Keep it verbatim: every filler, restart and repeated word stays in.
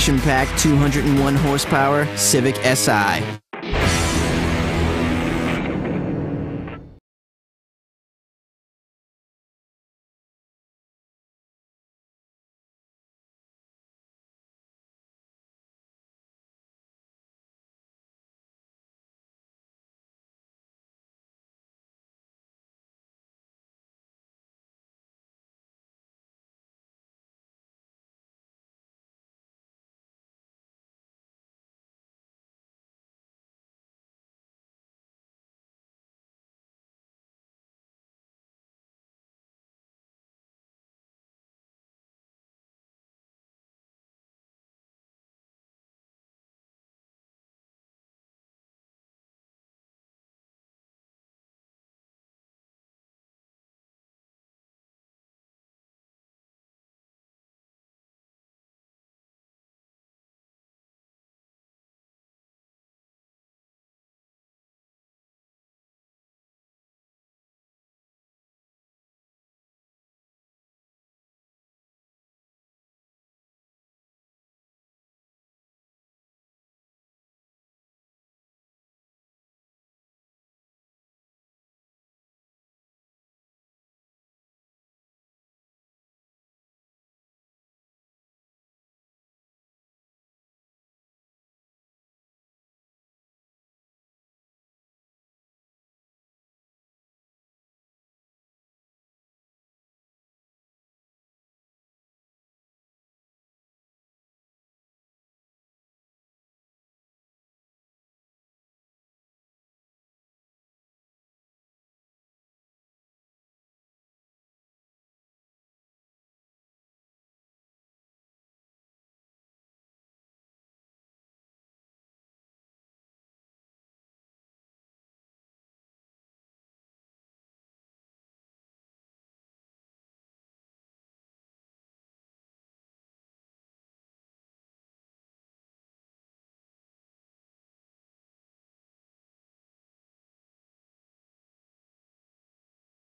action-packed two hundred one horsepower Civic S I.